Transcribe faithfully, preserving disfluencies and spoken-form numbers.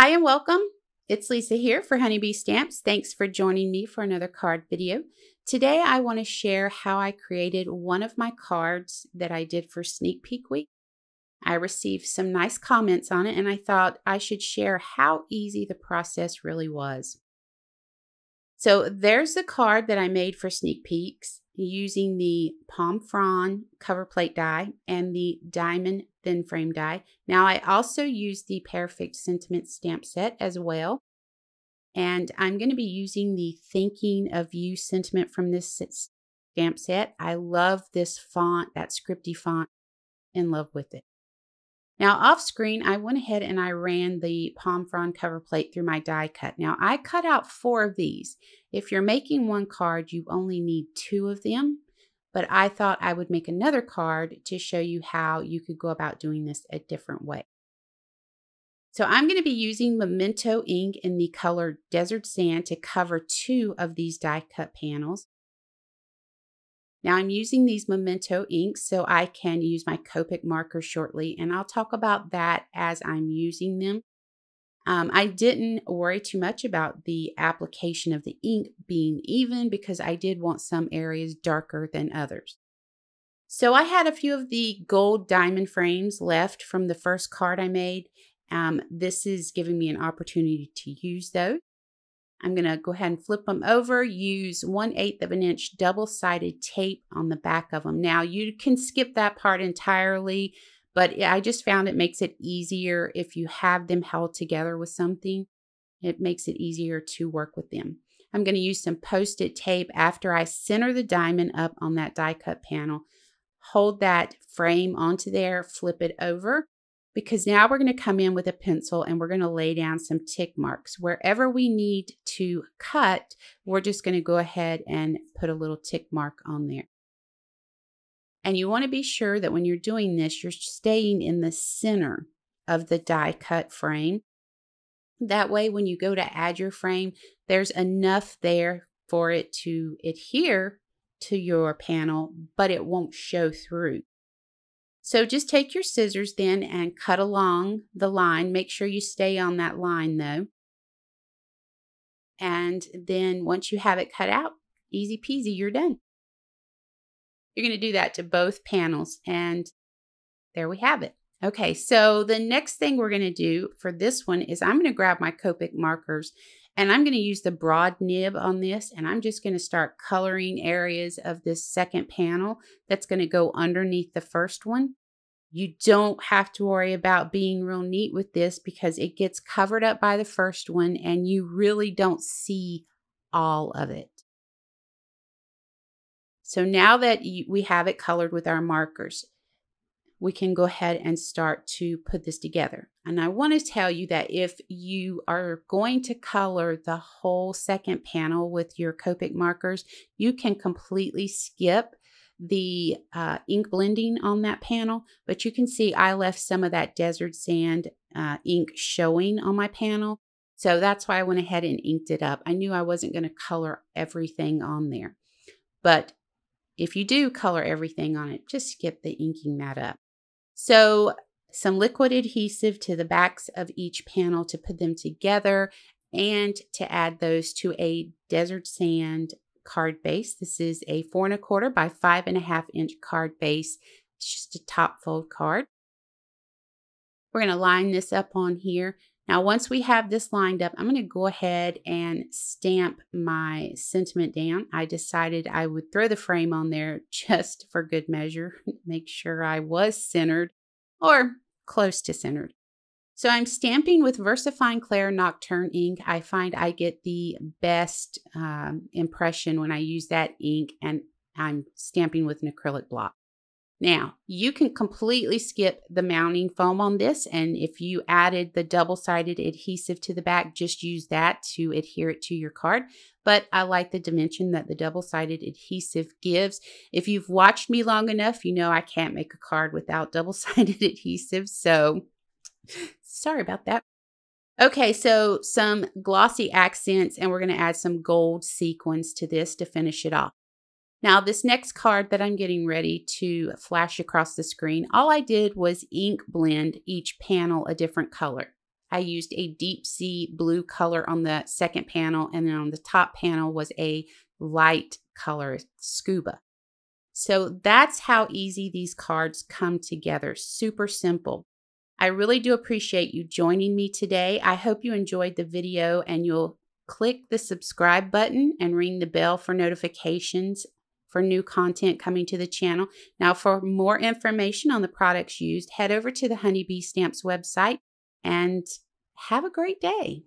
Hi and welcome. It's Lisa here for Honey Bee Stamps. Thanks for joining me for another card video. Today I want to share how I created one of my cards that I did for Sneak Peek Week. I received some nice comments on it and I thought I should share how easy the process really was. So there's the card that I made for Sneak Peeks using the Palm Frond Cover Plate die and the Diamond Thin Frame die. Now I also use the Perfect Sentiment stamp set as well. And I'm going to be using the Thinking of You sentiment from this stamp set. I love this font, that scripty font, in love with it. Now off screen, I went ahead and I ran the Palm Frond Cover Plate through my die cut. Now I cut out four of these. If you're making one card, you only need two of them, but I thought I would make another card to show you how you could go about doing this a different way. So I'm going to be using Memento ink in the color Desert Sand to cover two of these die cut panels. Now I'm using these Memento inks so I can use my Copic markers shortly, and I'll talk about that as I'm using them. Um, I didn't worry too much about the application of the ink being even because I did want some areas darker than others. So I had a few of the gold diamond frames left from the first card I made. Um, this is giving me an opportunity to use those. I'm going to go ahead and flip them over, use one eighth of an inch double-sided tape on the back of them. Now you can skip that part entirely, but I just found it makes it easier if you have them held together with something. It makes it easier to work with them. I'm going to use some post-it tape after I center the diamond up on that die cut panel. Hold that frame onto there, flip it over, because now we're going to come in with a pencil and we're going to lay down some tick marks. Wherever we need to cut, we're just going to go ahead and put a little tick mark on there. And you want to be sure that when you're doing this, you're staying in the center of the die cut frame. That way, when you go to add your frame, there's enough there for it to adhere to your panel, but it won't show through. So just take your scissors then and cut along the line. Make sure you stay on that line though. And then once you have it cut out, easy peasy, you're done. You're going to do that to both panels, and there we have it. Okay, so the next thing we're going to do for this one is I'm going to grab my Copic markers and I'm going to use the broad nib on this, and I'm just going to start coloring areas of this second panel that's going to go underneath the first one. You don't have to worry about being real neat with this because it gets covered up by the first one and you really don't see all of it. So now that you, we have it colored with our markers, we can go ahead and start to put this together. And I want to tell you that if you are going to color the whole second panel with your Copic markers, you can completely skip the uh, ink blending on that panel, but you can see I left some of that Desert Sand uh, ink showing on my panel. So that's why I went ahead and inked it up. I knew I wasn't going to color everything on there, but if you do color everything on it, just skip the inking that up. So some liquid adhesive to the backs of each panel to put them together and to add those to a Desert Sand card base. This is a four and a quarter by five and a half inch card base. It's just a top fold card. We're going to line this up on here. Now, once we have this lined up, I'm going to go ahead and stamp my sentiment down. I decided I would throw the frame on there just for good measure, make sure I was centered or close to centered. So I'm stamping with VersaFine Clair Nocturne ink. I find I get the best um, impression when I use that ink, and I'm stamping with an acrylic block. Now, you can completely skip the mounting foam on this, and if you added the double-sided adhesive to the back, just use that to adhere it to your card. But I like the dimension that the double-sided adhesive gives. If you've watched me long enough, you know I can't make a card without double-sided adhesive, so sorry about that. Okay, so some glossy accents, and we're going to add some gold sequins to this to finish it off. Now, this next card that I'm getting ready to flash across the screen, all I did was ink blend each panel a different color. I used a deep sea blue color on the second panel, and then on the top panel was a light color, scuba. So that's how easy these cards come together. Super simple. I really do appreciate you joining me today. I hope you enjoyed the video, and you'll click the subscribe button and ring the bell for notifications for new content coming to the channel. Now, for more information on the products used, head over to the Honey Bee Stamps website, and have a great day.